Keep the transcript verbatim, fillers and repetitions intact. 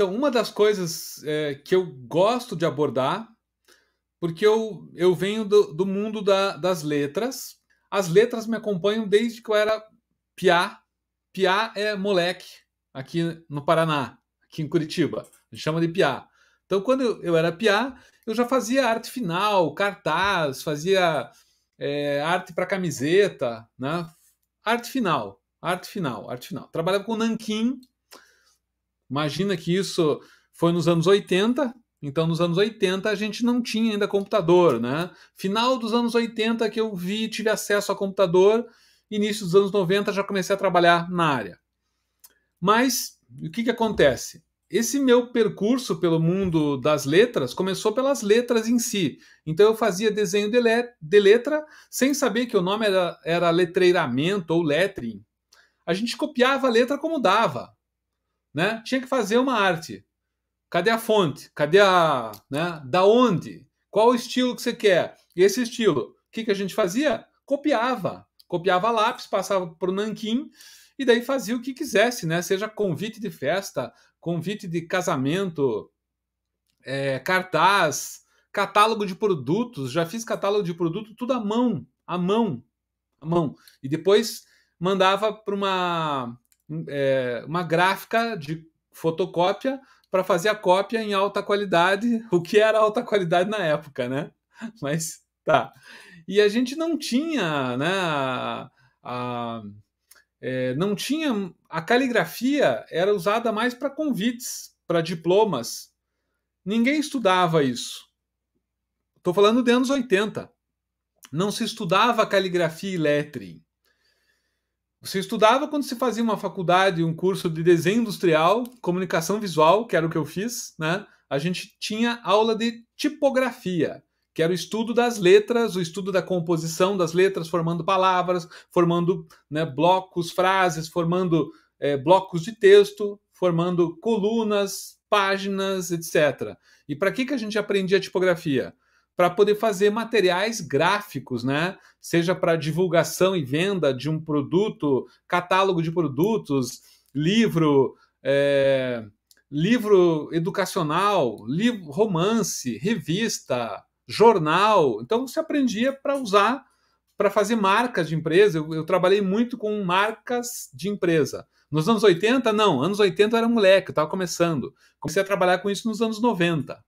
Então, uma das coisas é, que eu gosto de abordar, porque eu, eu venho do, do mundo da, das letras. As letras me acompanham desde que eu era piá. Piá é moleque aqui no Paraná, aqui em Curitiba. A gente chama de piá. Então, quando eu, eu era piá, eu já fazia arte final, cartaz, fazia é, arte para camiseta, né? Arte final, arte final, arte final. Trabalhava com nanquim. Imagina que isso foi nos anos oitenta. Então, nos anos oitenta, a gente não tinha ainda computador, né? Final dos anos oitenta que eu vi, tive acesso a computador. Início dos anos noventa, já comecei a trabalhar na área. Mas, o que que acontece? Esse meu percurso pelo mundo das letras começou pelas letras em si. Então, eu fazia desenho de, let de letra sem saber que o nome era, era letreiramento ou lettering. A gente copiava a letra como dava, né? Tinha que fazer uma arte. Cadê a fonte? Cadê a... né? Da onde? Qual o estilo que você quer? E esse estilo, o que que a gente fazia? Copiava. Copiava lápis, passava para o nanquim e daí fazia o que quisesse, né? Seja convite de festa, convite de casamento, é, cartaz, catálogo de produtos. Já fiz catálogo de produto tudo à mão, à mão, à mão. E depois mandava para uma, é, uma gráfica de fotocópia para fazer a cópia em alta qualidade, o que era alta qualidade na época, né? Mas tá. E a gente não tinha, né? A, a, é, não tinha. A caligrafia era usada mais para convites, para diplomas. Ninguém estudava isso. Estou falando de anos oitenta. Não se estudava caligrafia e lettering. Você estudava quando se fazia uma faculdade, um curso de desenho industrial, comunicação visual, que era o que eu fiz, né? A gente tinha aula de tipografia, que era o estudo das letras, o estudo da composição das letras, formando palavras, formando, né, blocos, frases, formando é, blocos de texto, formando colunas, páginas, etcétera. E para que que a gente aprendia tipografia? Para poder fazer materiais gráficos, né? Seja para divulgação e venda de um produto, catálogo de produtos, livro, é, livro educacional, livro, romance, revista, jornal. Então, você aprendia para usar, para fazer marcas de empresa. Eu, eu trabalhei muito com marcas de empresa. Nos anos oitenta, não. Anos oitenta eu era moleque, eu estava começando. Comecei a trabalhar com isso nos anos noventa.